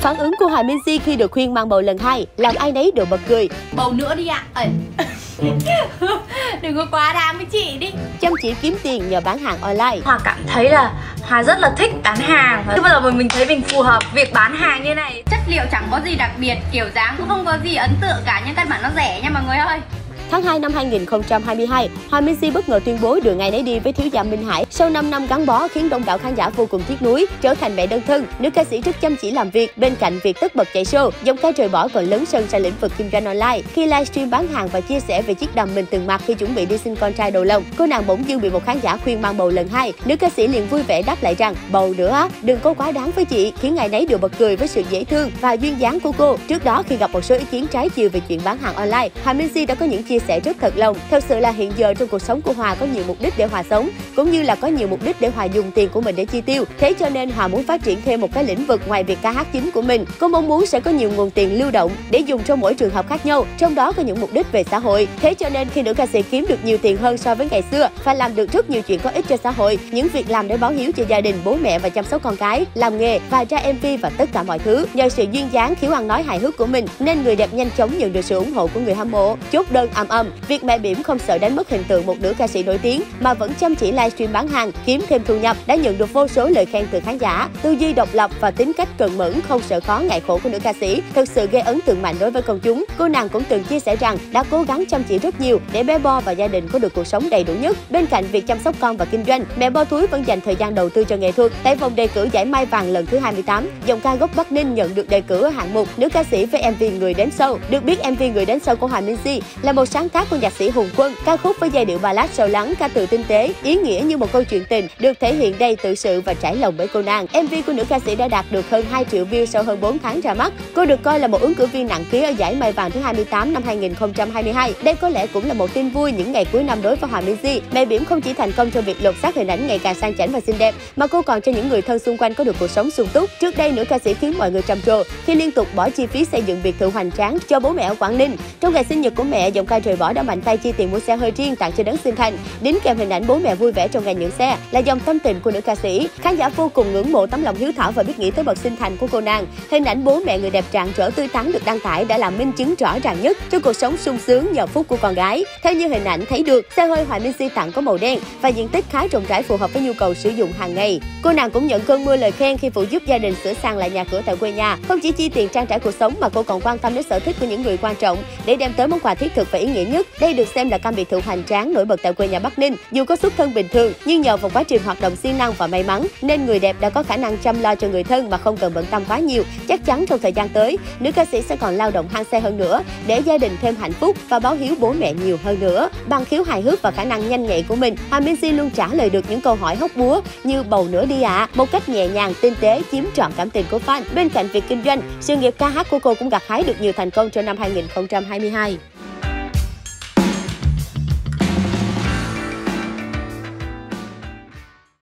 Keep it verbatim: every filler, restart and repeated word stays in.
Phản ứng của Hoàng Minzy khi được khuyên mang bầu lần hai làm ai nấy đều bật cười. Bầu nữa đi ạ. À. Đừng có quá đáng với chị đi. Chăm chỉ kiếm tiền nhờ bán hàng online. Hòa cảm thấy là Hòa rất là thích bán hàng. Chứ bây giờ mình thấy mình phù hợp việc bán hàng như này. Chất liệu chẳng có gì đặc biệt, kiểu dáng cũng không có gì ấn tượng cả, nhưng căn bản nó rẻ nha mọi người ơi. Tháng hai năm hai nghìn không trăm hai mươi hai, Hoàng Minzy bất ngờ tuyên bố đường ngày nấy đi với thiếu gia Minh Hải. Sau năm năm gắn bó khiến đông đảo khán giả vô cùng tiếc nuối. Trở thành mẹ đơn thân, nữ ca sĩ rất chăm chỉ làm việc. Bên cạnh việc tất bật chạy show, giọng ca trời bỏ còn lấn sân sang lĩnh vực kinh doanh online khi livestream bán hàng và chia sẻ về chiếc đầm mình từng mặc khi chuẩn bị đi sinh con trai đầu lòng. Cô nàng bỗng dưng bị một khán giả khuyên mang bầu lần hai. Nữ ca sĩ liền vui vẻ đáp lại rằng bầu nữa á, đừng có quá đáng với chị, khiến ngày nấy đều bật cười với sự dễ thương và duyên dáng của cô. Trước đó khi gặp một số ý kiến trái chiều về chuyện bán hàng online, Hoàng Minzy đã có những chia sẻ rất thật lòng. Thật sự là hiện giờ trong cuộc sống của Hòa có nhiều mục đích để Hòa sống, cũng như là có nhiều mục đích để Hòa dùng tiền của mình để chi tiêu. Thế cho nên Hòa muốn phát triển thêm một cái lĩnh vực ngoài việc ca hát chính của mình. Cô mong muốn sẽ có nhiều nguồn tiền lưu động để dùng trong mỗi trường hợp khác nhau, trong đó có những mục đích về xã hội. Thế cho nên khi nữ ca sĩ kiếm được nhiều tiền hơn so với ngày xưa và làm được rất nhiều chuyện có ích cho xã hội, những việc làm để báo hiếu cho gia đình, bố mẹ và chăm sóc con cái, làm nghề và ra em vê và tất cả mọi thứ. Nhờ sự duyên dáng, khiếu ăn nói hài hước của mình nên người đẹp nhanh chóng nhận được sự ủng hộ của người hâm mộ. Chốt đơn ầm ầm, việc mẹ bỉm không sợ đánh mất hình tượng một nữ ca sĩ nổi tiếng mà vẫn chăm chỉ livestream bán hàng kiếm thêm thu nhập đã nhận được vô số lời khen từ khán giả. Tư duy độc lập và tính cách cần mẫn, không sợ khó ngại khổ của nữ ca sĩ thực sự gây ấn tượng mạnh đối với công chúng. Cô nàng cũng từng chia sẻ rằng đã cố gắng chăm chỉ rất nhiều để bé Bo và gia đình có được cuộc sống đầy đủ nhất. Bên cạnh việc chăm sóc con và kinh doanh, mẹ Bo Thúi vẫn dành thời gian đầu tư cho nghệ thuật. Tại vòng đề cử giải Mai Vàng lần thứ hai mươi tám, giọng ca gốc Bắc Ninh nhận được đề cử ở hạng mục nữ ca sĩ với em vê Người Đến Sau. Được biết em vê Người Đến Sau của Hoàng Minzy là một sáng tác của nhạc sĩ Hùng Quân, ca khúc với giai điệu ballad sâu lắng, ca từ tinh tế, ý nghĩa như một câu chuyện tình, được thể hiện đầy tự sự và trải lòng bởi cô nàng. em vê của nữ ca sĩ đã đạt được hơn hai triệu view sau hơn bốn tháng ra mắt. Cô được coi là một ứng cử viên nặng ký ở giải Mai Vàng thứ hai mươi tám năm hai nghìn không trăm hai mươi hai. Đây có lẽ cũng là một tin vui những ngày cuối năm đối với Hoàng Minzy. Mẹ bỉm không chỉ thành công trong việc lột xác hình ảnh ngày càng sang chảnh và xinh đẹp, mà cô còn cho những người thân xung quanh có được cuộc sống sung túc. Trước đây nữ ca sĩ khiến mọi người trầm trồ khi liên tục bỏ chi phí xây dựng biệt thự hoành tráng cho bố mẹ ở Quảng Ninh. Trong ngày sinh nhật của mẹ, giọng ca Trời Bỏ đã mạnh tay chi tiền mua xe hơi riêng tặng cho đấng sinh thành, đính kèm hình ảnh bố mẹ vui vẻ trong ngày nhận xe là dòng tâm tình của nữ ca sĩ. Khán giả vô cùng ngưỡng mộ tấm lòng hiếu thảo và biết nghĩ tới bậc sinh thành của cô nàng. Hình ảnh bố mẹ người đẹp trạng trở tươi tắn được đăng tải đã là minh chứng rõ ràng nhất cho cuộc sống sung sướng giờ phút của con gái. Theo như hình ảnh thấy được, xe hơi Hoàng Minzy tặng có màu đen và diện tích khá rộng rãi phù hợp với nhu cầu sử dụng hàng ngày. Cô nàng cũng nhận cơn mưa lời khen khi phụ giúp gia đình sửa sang lại nhà cửa tại quê nhà. Không chỉ chi tiền trang trải cuộc sống mà cô còn quan tâm đến sở thích của những người quan trọng để đem tới món quà thiết thực và ý nghĩa nhất. Đây được xem là căn biệt thự hoành tráng nổi bật tại quê nhà Bắc Ninh. Dù có xuất thân bình thường nhưng nhờ vào quá trình hoạt động siêng năng và may mắn nên người đẹp đã có khả năng chăm lo cho người thân mà không cần bận tâm quá nhiều. Chắc chắn trong thời gian tới, nữ ca sĩ sẽ còn lao động hăng say hơn nữa để gia đình thêm hạnh phúc và báo hiếu bố mẹ nhiều hơn nữa. Bằng khiếu hài hước và khả năng nhanh nhạy của mình, Hoàng Minzy luôn trả lời được những câu hỏi hóc búa như bầu nữa đi ạ, à, một cách nhẹ nhàng, tinh tế, chiếm trọn cảm tình của fan. Bên cạnh việc kinh doanh, sự nghiệp ca hát của cô cũng gặt hái được nhiều thành công trong năm hai nghìn không trăm hai mươi hai.